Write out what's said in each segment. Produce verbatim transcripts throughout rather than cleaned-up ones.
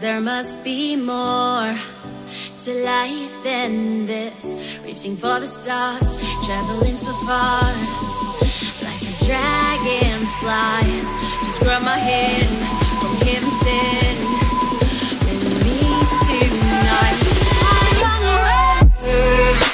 There must be more to life than this. Reaching for the stars, traveling so far, like a dragonfly. Just grab my hand from him, sin with me tonight. I'm on the road. Yeah.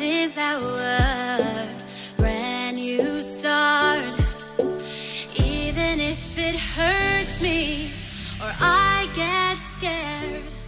This is our brand new start. Even if it hurts me or I get scared.